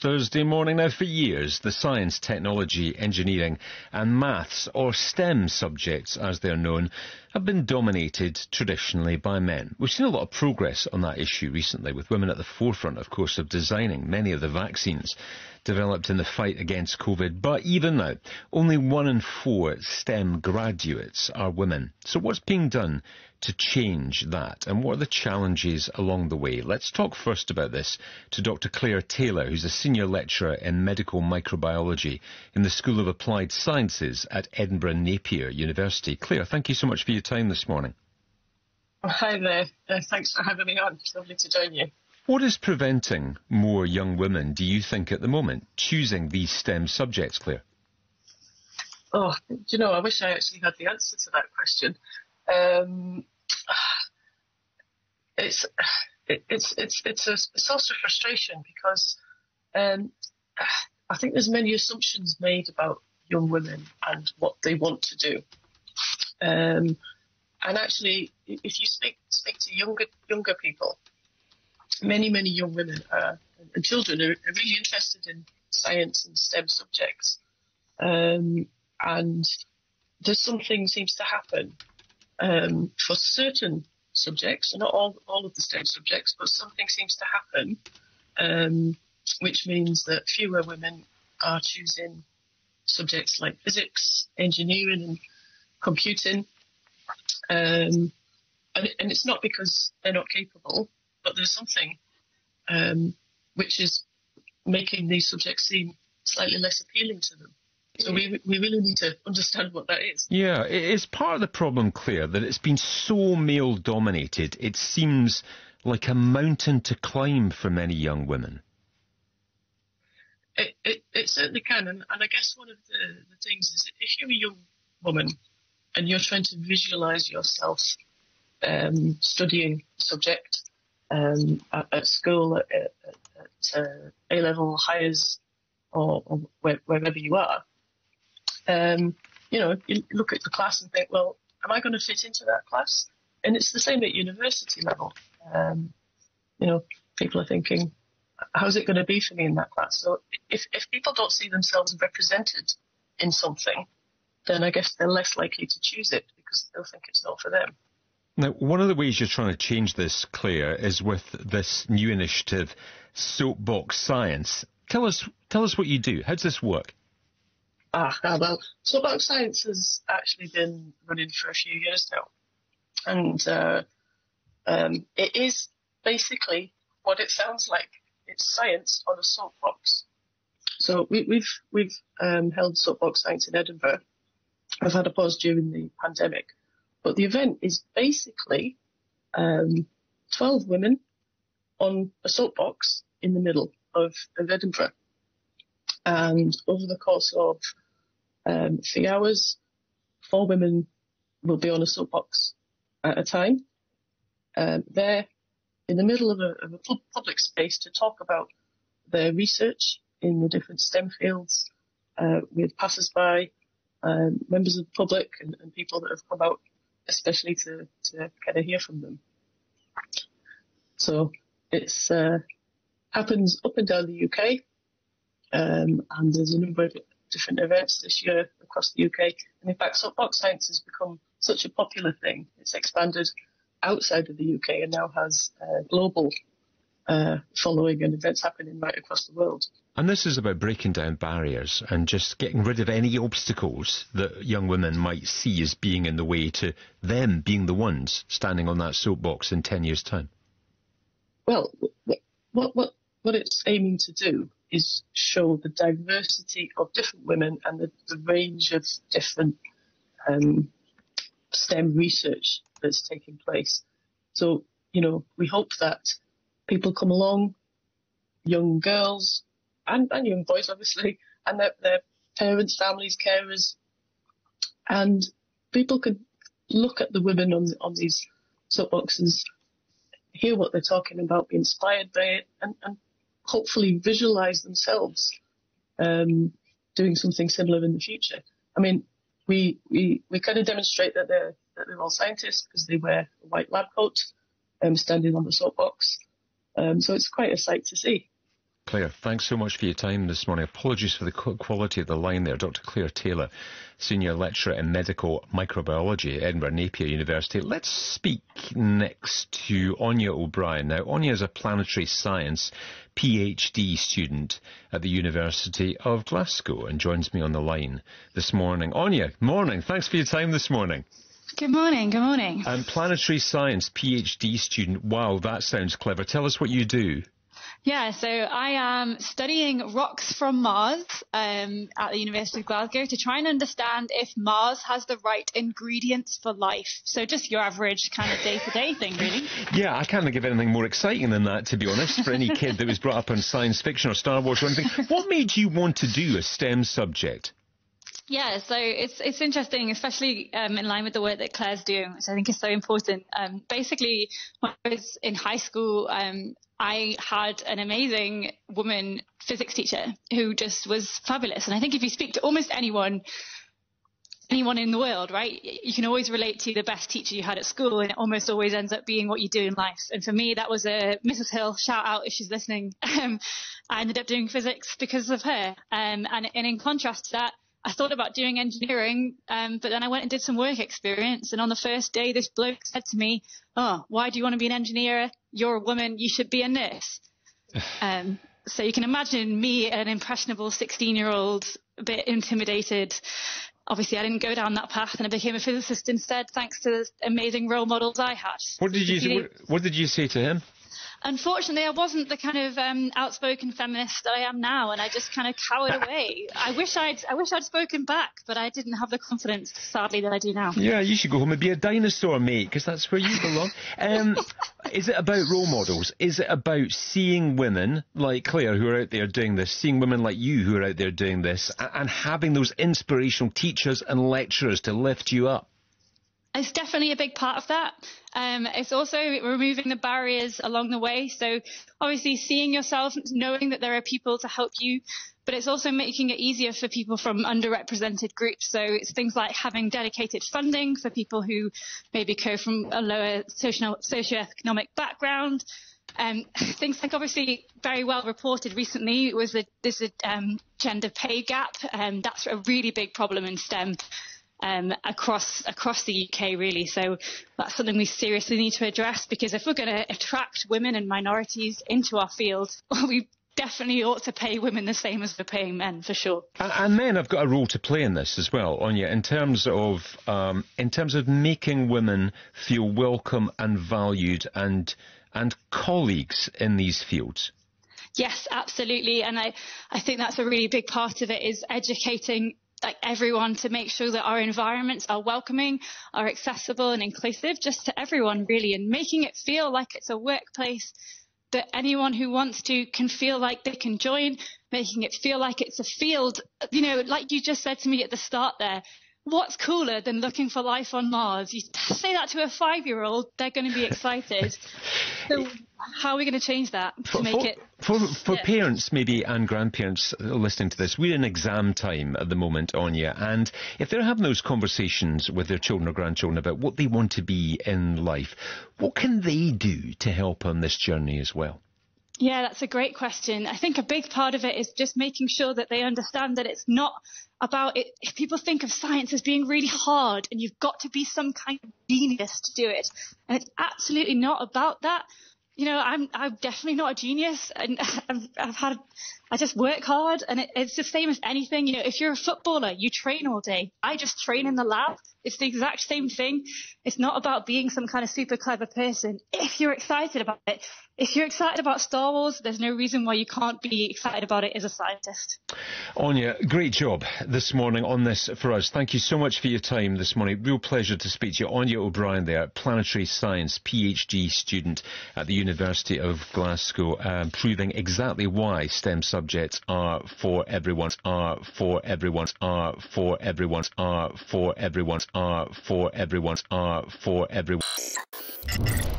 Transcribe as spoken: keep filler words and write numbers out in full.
Thursday morning. Now, for years, the science, technology, engineering and maths, or STEM subjects as they're known, have been dominated traditionally by men. We've seen a lot of progress on that issue recently, with women at the forefront, of course, of designing many of the vaccines developed in the fight against COVID. But even now, only one in four STEM graduates are women. So what's being done to change that, and what are the challenges along the way? Let's talk first about this to Doctor Claire Taylor, who's a senior lecturer in medical microbiology in the School of Applied Sciences at Edinburgh Napier University. Claire, thank you so much for your time this morning. Well, hi there. Uh, thanks for having me on. It's lovely to join you. What is preventing more young women, do you think, at the moment, choosing these STEM subjects, Claire? Oh, you know, I wish I actually had the answer to that question. Um, it's it's it's it's a source of frustration because um, I think there's many assumptions made about young women and what they want to do. Um, and actually, if you speak speak to younger younger people, many many young women are, and children are, are really interested in science and STEM subjects. Um, and there's something seems to happen. Um, for certain subjects, not all, all of the STEM subjects, but something seems to happen, um, which means that fewer women are choosing subjects like physics, engineering and computing. Um, and, and it's not because they're not capable, but there's something um, which is making these subjects seem slightly less appealing to them. So we, we really need to understand what that is. Yeah, it's part of the problem, Claire, that it's been so male-dominated. It seems like a mountain to climb for many young women. It, it, it certainly can. And, and I guess one of the, the things is if you're a young woman and you're trying to visualise yourself um, studying a subject um, at, at school, at, at, at uh, A-level, hires, or, or where, wherever you are, Um, you know, you look at the class and think, well, am I going to fit into that class? And it's the same at university level. Um, you know, people are thinking, how's it going to be for me in that class? So if, if people don't see themselves represented in something, then I guess they're less likely to choose it because they'll think it's not for them. Now, one of the ways you're trying to change this, Claire, is with this new initiative, Soapbox Science. Tell us, tell us what you do. How does this work? Ah, well, Soapbox Science has actually been running for a few years now. And uh, um, it is basically what it sounds like. It's science on a soapbox. So we, we've we've um, held Soapbox Science in Edinburgh. I've had a pause during the pandemic. But the event is basically um, twelve women on a soapbox in the middle of, of Edinburgh. And over the course of um, three hours, four women will be on a soapbox at a time. Um, they're in the middle of a, of a public space to talk about their research in the different STEM fields uh, with passers-by, um, members of the public and, and people that have come out, especially to, to kind of hear from them. So it's uh, happens up and down the U K. Um, and there's a number of different events this year across the U K. And in fact, Soapbox Science has become such a popular thing. It's expanded outside of the U K and now has a global uh, following and events happening right across the world. And this is about breaking down barriers and just getting rid of any obstacles that young women might see as being in the way to them being the ones standing on that soapbox in ten years' time. Well, what, what, what it's aiming to do is show the diversity of different women and the, the range of different um, STEM research that's taking place. So, you know, we hope that people come along, young girls and, and young boys, obviously, and their, their parents, families, carers, and people can look at the women on, on these soapboxes, hear what they're talking about, be inspired by it, and, and hopefully visualise themselves um, doing something similar in the future. I mean, we we, we kind of demonstrate that they're, that they're all scientists because they wear a white lab coat um, standing on the soapbox. Um, so it's quite a sight to see. Claire, thanks so much for your time this morning. Apologies for the quality of the line there. Doctor Claire Taylor, Senior Lecturer in Medical Microbiology at Edinburgh Napier University. Let's speak next to Anya O'Brien. Now, Anya is a planetary science PhD student at the University of Glasgow and joins me on the line this morning. Anya, morning. Thanks for your time this morning. Good morning, good morning. And planetary science PhD student. Wow, that sounds clever. Tell us what you do. Yeah, so I am studying rocks from Mars um, at the University of Glasgow to try and understand if Mars has the right ingredients for life. So just your average kind of day-to-day thing, really. Yeah, I can't think of anything more exciting than that, to be honest, for any kid that was brought up on science fiction or Star Wars or anything. What made you want to do a STEM subject? Yeah, so it's it's interesting, especially um, in line with the work that Claire's doing, which I think is so important. Um, basically, when I was in high school, um, I had an amazing woman physics teacher who just was fabulous. And I think if you speak to almost anyone, anyone in the world, right, you can always relate to the best teacher you had at school, and it almost always ends up being what you do in life. And for me, that was a Missus Hill, shout out if she's listening. Um, I ended up doing physics because of her. Um, and, and in contrast to that, I thought about doing engineering, um, but then I went and did some work experience. And on the first day, this bloke said to me, "Oh, why do you want to be an engineer? You're a woman. You should be a nurse." um, so you can imagine me, an impressionable sixteen-year-old, a bit intimidated. Obviously, I didn't go down that path, and I became a physicist instead, thanks to the amazing role models I had. What did you What, what did you say to him? Unfortunately, I wasn't the kind of um, outspoken feminist that I am now, and I just kind of cowered away. I wish I'd, I wish I'd spoken back, but I didn't have the confidence, sadly, that I do now. Yeah, you should go home and be a dinosaur, mate, because that's where you belong. Um, is it about role models? Is it about seeing women like Claire who are out there doing this, seeing women like you who are out there doing this, and, and having those inspirational teachers and lecturers to lift you up? It's definitely a big part of that. Um, it's also removing the barriers along the way. So obviously seeing yourself, knowing that there are people to help you, but it's also making it easier for people from underrepresented groups. So it's things like having dedicated funding for people who maybe come from a lower socio socioeconomic background. Um, things like, obviously, very well reported recently was that there's a um, gender pay gap. Um, that's a really big problem in STEM. Um, across across the U K, really. So that's something we seriously need to address, because if we're going to attract women and minorities into our field, we definitely ought to pay women the same as we're paying men, for sure. And, and men have got a role to play in this as well, Anya, in terms of um, in terms of making women feel welcome and valued and and colleagues in these fields. Yes, absolutely, and I I think that's a really big part of it, is educating like everyone to make sure that our environments are welcoming, are accessible and inclusive just to everyone, really, and making it feel like it's a workplace that anyone who wants to can feel like they can join, making it feel like it's a field. You know, like you just said to me at the start there, what's cooler than looking for life on Mars? You say that to a five-year-old, they're going to be excited. So how are we going to change that to for, make for, it... For, for yeah. parents, maybe, and grandparents listening to this, we're in exam time at the moment, Anya, and if they're having those conversations with their children or grandchildren about what they want to be in life, what can they do to help on this journey as well? Yeah, that's a great question. I think a big part of it is just making sure that they understand that it's not about it. If people think of science as being really hard and you've got to be some kind of genius to do it, and it's absolutely not about that. You know, I'm I'm definitely not a genius, and I've, I've had I just work hard, and it, it's the same as anything. You know, if you're a footballer, you train all day. I just train in the lab. It's the exact same thing. It's not about being some kind of super clever person. If you're excited about it. If you're excited about Star Wars, there's no reason why you can't be excited about it as a scientist. Anya, great job this morning on this for us. Thank you so much for your time this morning. Real pleasure to speak to you. Anya O'Brien there, planetary science PhD student at the University of Glasgow, um, proving exactly why STEM subjects are for everyone, are for everyone, are for everyone, are for everyone, are for everyone, are for everyone.